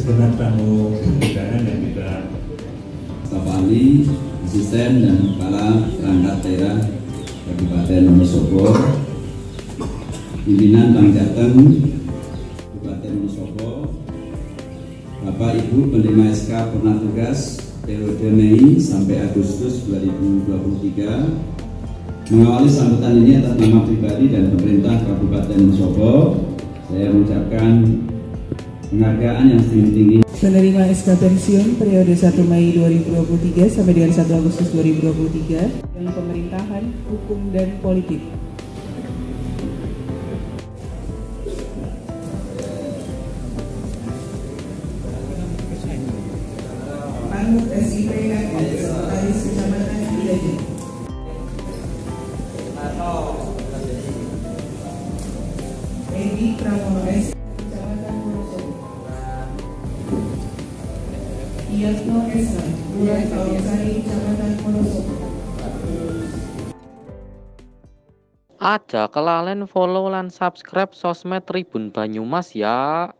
segenap tamu undangan yang kita Bapak Ali, asisten dan kepala perangkat Tera Kabupaten Wonosobo, pimpinan Bank Jateng Kabupaten Wonosobo, Bapak Ibu penerima SK pernah tugas periode Mei sampai Agustus 2023. Mengawali sambutan ini atas nama pribadi dan pemerintah Kabupaten Wonosobo, saya mengucapkan penghargaan yang setinggi-tinggi. Penerima SK pensiun periode 1 Mei 2023 sampai dengan 1 Agustus 2023 dan pemerintahan, hukum dan politik. Panut SIP Sekretaris Kecamatan Jateng. Edi Pramono S. Kecamatan Wonosobo. Iyatno S. Lurah Kausari Kecamatan Wonosobo. Aja kelalen follow lan subscribe sosmed Tribun Banyumas ya.